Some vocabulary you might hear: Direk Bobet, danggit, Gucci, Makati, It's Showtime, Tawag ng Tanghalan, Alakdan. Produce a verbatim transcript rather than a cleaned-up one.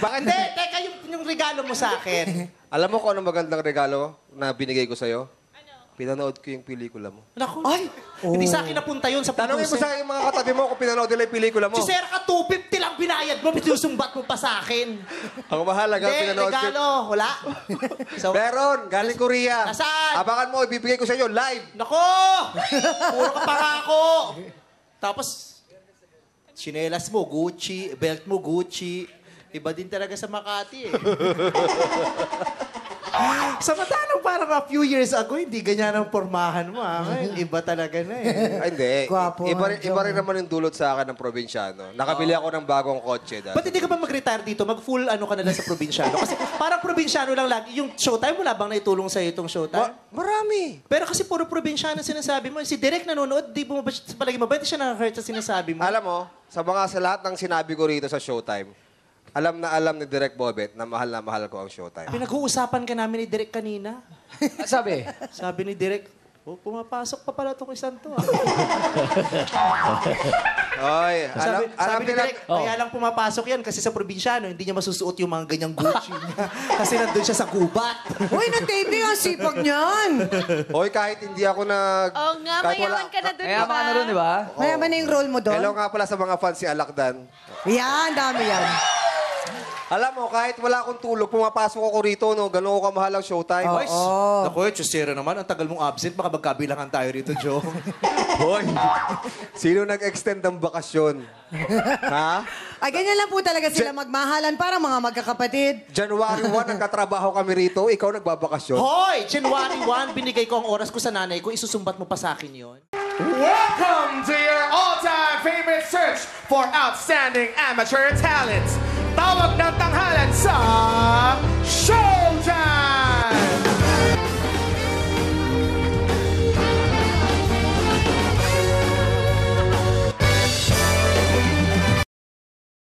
Bakit? Hindi, teka, yung, yung regalo mo sa akin. Alam mo kung anong magandang regalo na binigay ko sa'yo? Ano? Pinanood ko yung pelikula mo. Naku. Ay! Oh. Hindi sa akin napunta yun sa producer. Tanongin mo sa akin mga katabi mo kung pinanood nila yung pelikula mo. Si Sir ka, two fifty lang binayad mo, pinusumbat mo pa sa akin. Ang mahalaga, pinanood ko. Hindi, regalo. Ko... Wala. So, meron, galing Korea. Nasaan? Abangan mo, ibibigay ko sa'yo live. Naku! Puro ka pangako. Tapos... Chinelas mo, Gucci. Belt mo, Gucci. Iba din talaga sa Makati, eh. Samantalang parang a few years ago, hindi ganyan ang pormahan mo, ha? Iba talaga na, eh. Ay, hindi. Guwapo, iba, rin, iba rin naman yung dulot sa akin ng probinsyano. Nakabili ako ng bagong kotse dahil. Ba't hindi ka ba mag-retire dito? Mag-full ano ka na lang sa probinsyano? Kasi parang probinsyano lang lagi. Yung Showtime, wala bang naitulong sa'yo itong Showtime? Ma marami. Pero kasi puro probinsyano sinasabi mo. Si Direk nanonood, di mo ba palagi mabait siya nakakert sa sinasabi mo? Alam mo, sa mga sa lahat ng sinabi ko rito sa Showtime, alam na alam ni Direk Bobet na mahal na mahal ko ang Showtime. Pinag-uusapan ka namin ni Direk kanina. Sabi? Sabi ni Direk, oh, pumapasok pa pala itong isang to. Oy, sabi, alam, sabi alam ni Direk, oh. Kaya lang pumapasok yan kasi sa probinsyano, hindi niya masusuot yung mga ganyang Gucci niya. Kasi nandun siya sa gubat. Uy, na-T V ang sipag niyan. Oy, kahit hindi ako na... Oo oh, nga, mayaman wala, ka na doon, diba? Mayaman na doon, diba? Oh. Mayaman na yung role mo doon. Hello nga pala sa mga fans si Alakdan. Yan, dami yan. Alam mo, kahit wala akong tulog, pumapasok ako rito, no? Ganun ko kamahal ang Showtime. Boys, oh, naku, Chusera naman. Ang tagal mong absent, baka magkabilangan tayo rito, Joe. Boy, sino nag-extend ang bakasyon? Ha? Ay, ganyan lang po talaga sila magmahalan, parang mga magkakapatid. January first, nagkatrabaho kami rito. Ikaw nagbabakasyon. Hoy! January first, binigay ko ang oras ko sa nanay ko. Isusumbat mo pa sa akin yun. Welcome to your all-time favorite search for outstanding amateur talents. Tawag ng Tanghalan sa